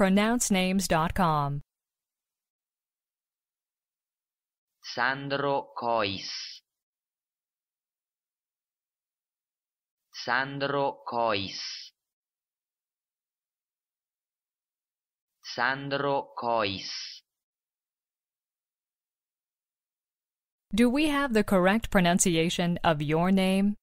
PronounceNames.com. Sandro Cois. Sandro Cois. Sandro Cois. Do we have the correct pronunciation of your name?